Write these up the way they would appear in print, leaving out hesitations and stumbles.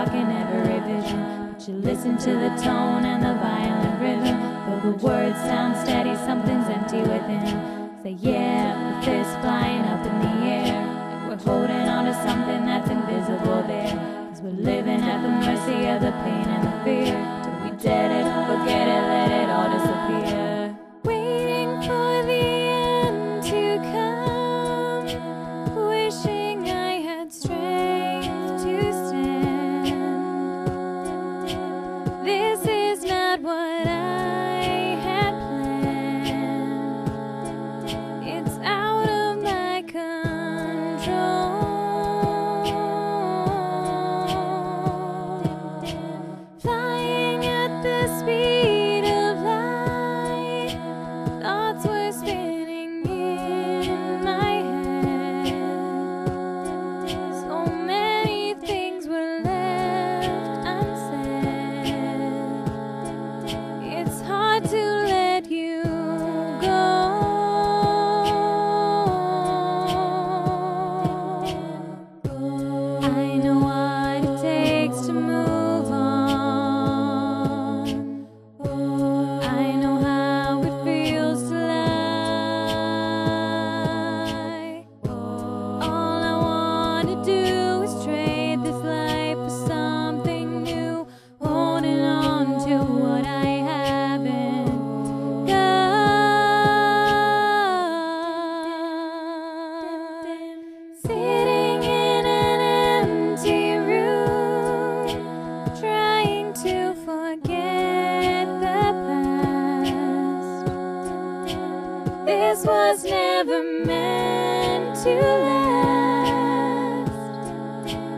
rock in every vision. But you listen to the tone and the violent rhythm, though the words sound steady, something's empty within. Say yeah, with fists flying up in the air, like we're holding on to something that's invisible there. Cause we're living at the mercy of the pain and the fear, till we dead it, forget it, let it all disappear. Waiting for the end to come, wishing I had strength to stand. This is not what I had planned, it's out of my control. Flying at the speed to let you go. I know what it takes to move on. I know how it feels to lie. All I want to do is trade this life for something new, holding on to what I this was never meant to last.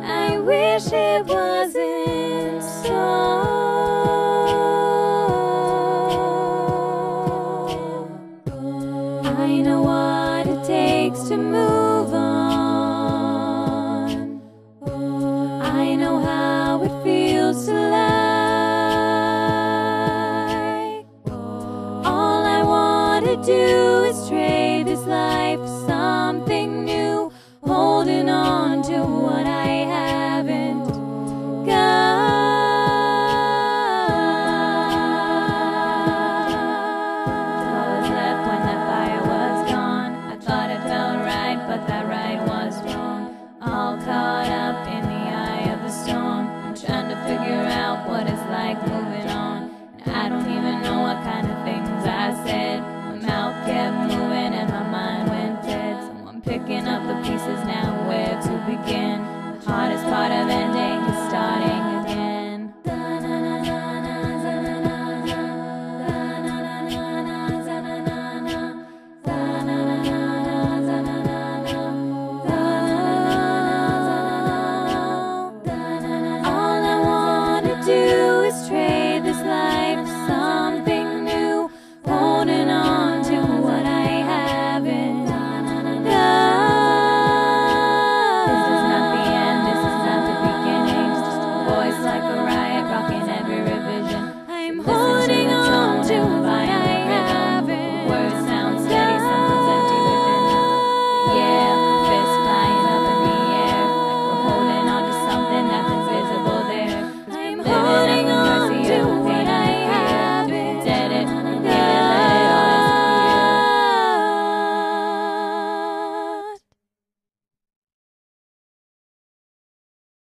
I wish it wasn't so. I know what it takes to move on. I know how it feels to love.